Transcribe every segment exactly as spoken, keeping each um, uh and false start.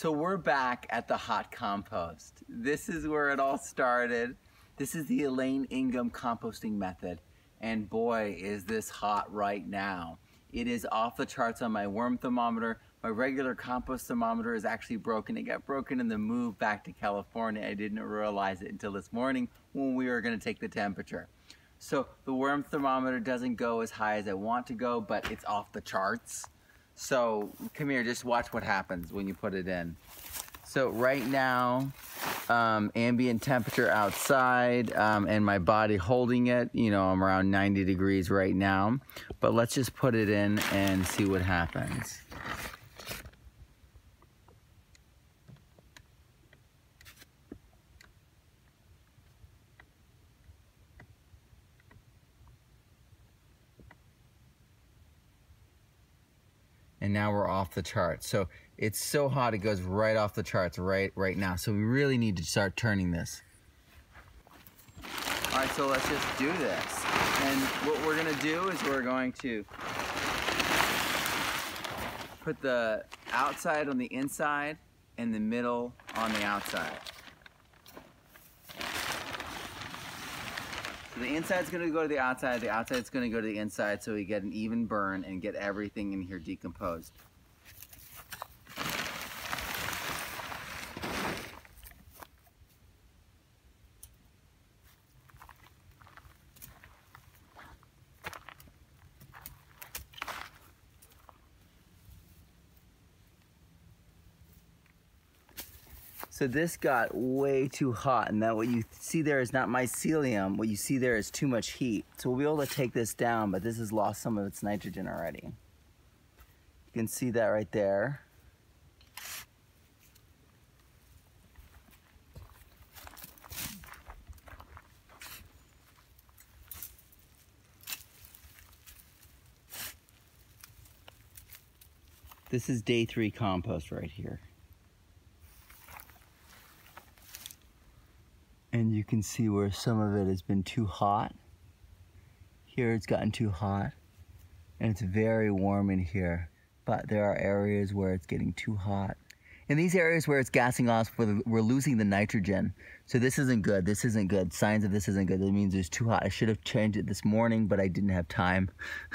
So we're back at the hot compost. This is where it all started. This is the Elaine Ingham composting method. And boy, is this hot right now. It is off the charts on my worm thermometer. My regular compost thermometer is actually broken. It got broken in the move back to California. I didn't realize it until this morning when we were going to take the temperature. So the worm thermometer doesn't go as high as I want to go, but it's off the charts. So come here, just watch what happens when you put it in. So right now, um, ambient temperature outside um, and my body holding it, you know, I'm around ninety degrees right now, but let's just put it in and see what happens. And now we're off the charts. So it's so hot it goes right off the charts right right now. So we really need to start turning this. All right, so let's just do this. And what we're gonna do is we're going to put the outside on the inside and the middle on the outside. The inside's going to go to the outside, the outside's going to go to the inside, so we get an even burn and get everything in here decomposed. So this got way too hot, and that what you see there is not mycelium. What you see there is too much heat. So we'll be able to take this down, but this has lost some of its nitrogen already. You can see that right there. This is day three compost right here. And you can see where some of it has been too hot. Here it's gotten too hot, and it's very warm in here, but there are areas where it's getting too hot. In these areas where it's gassing off, we're losing the nitrogen. So this isn't good, this isn't good. Signs of this isn't good, that means it's too hot. I should have changed it this morning, but I didn't have time.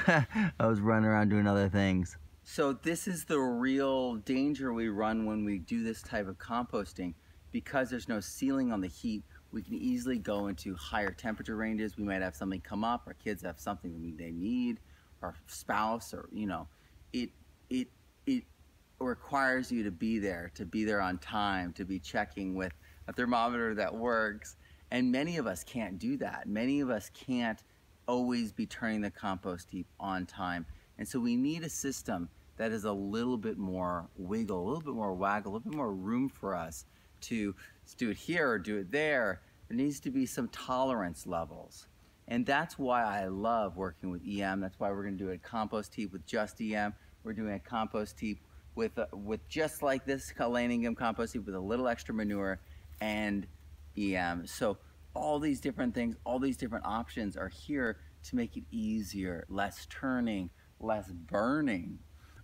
I was running around doing other things. So this is the real danger we run when we do this type of composting. Because there's no ceiling on the heat, we can easily go into higher temperature ranges. We might have something come up, our kids have something they need, our spouse, or you know, it it it requires you to be there, to be there on time, to be checking with a thermometer that works. And many of us can't do that. Many of us can't always be turning the compost heap on time. And so we need a system that is a little bit more wiggle, a little bit more waggle, a little bit more room for us to do it here or do it there. There needs to be some tolerance levels. And that's why I love working with E M. That's why we're gonna do a compost heap with just E M. We're doing a compost heap with, uh, with just like this Elaine Ingham compost heap with a little extra manure and E M. So all these different things, all these different options are here to make it easier, less turning, less burning,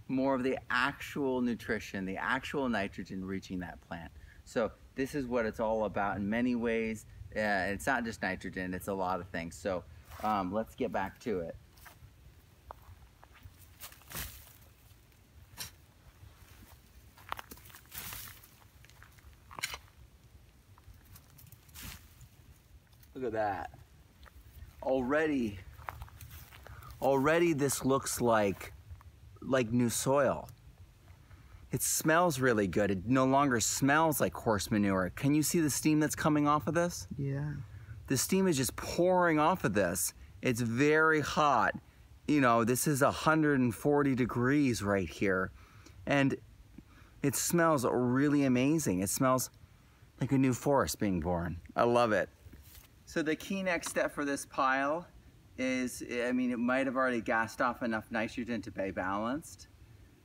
more of the actual nutrition, the actual nitrogen reaching that plant. So this is what it's all about in many ways. Uh, it's not just nitrogen, it's a lot of things. So um, let's get back to it. Look at that. Already, already this looks like, like new soil. It smells really good. It no longer smells like horse manure. Can you see the steam that's coming off of this? Yeah. The steam is just pouring off of this. It's very hot. You know, this is one hundred forty degrees right here. And it smells really amazing. It smells like a new forest being born. I love it. So the key next step for this pile is, I mean, it might have already gassed off enough nitrogen to be balanced.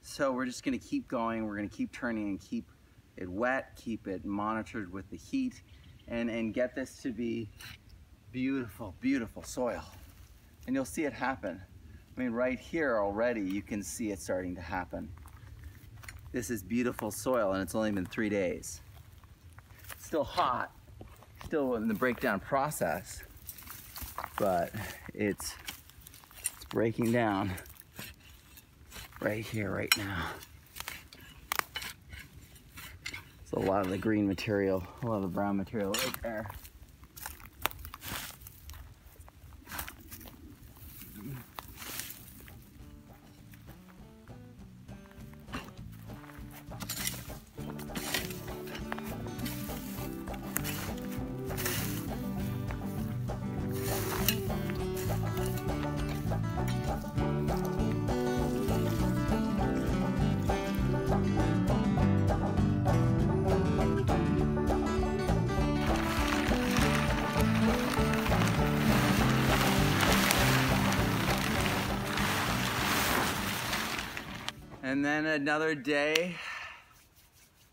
So we're just gonna keep going, we're gonna keep turning and keep it wet, keep it monitored with the heat, and, and get this to be beautiful, beautiful soil. And you'll see it happen. I mean, right here already, you can see it starting to happen. This is beautiful soil, and it's only been three days. Still hot, still in the breakdown process, but it's, it's breaking down right here, right now. It's a lot of the green material, a lot of the brown material right there. And then another day,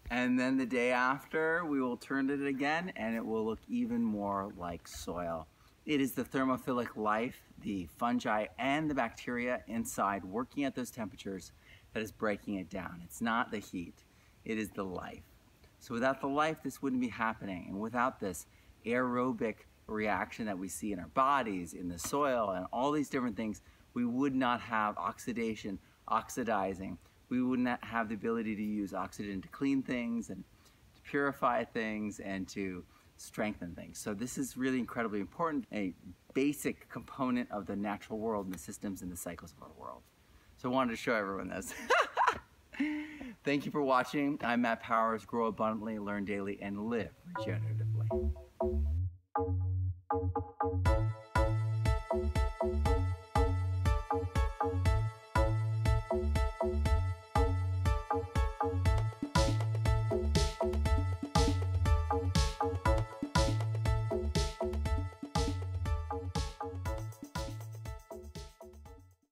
and then the day after, we will turn it again, and it will look even more like soil. It is the thermophilic life, the fungi and the bacteria inside working at those temperatures, that is breaking it down. It's not the heat, it is the life. So without the life, this wouldn't be happening. And without this aerobic reaction that we see in our bodies, in the soil, and all these different things, we would not have oxidation, oxidizing. We would not have the ability to use oxygen to clean things and to purify things and to strengthen things. So this is really incredibly important, a basic component of the natural world and the systems and the cycles of our world. So I wanted to show everyone this. Thank you for watching. I'm Matt Powers. Grow abundantly, learn daily, and live regeneratively.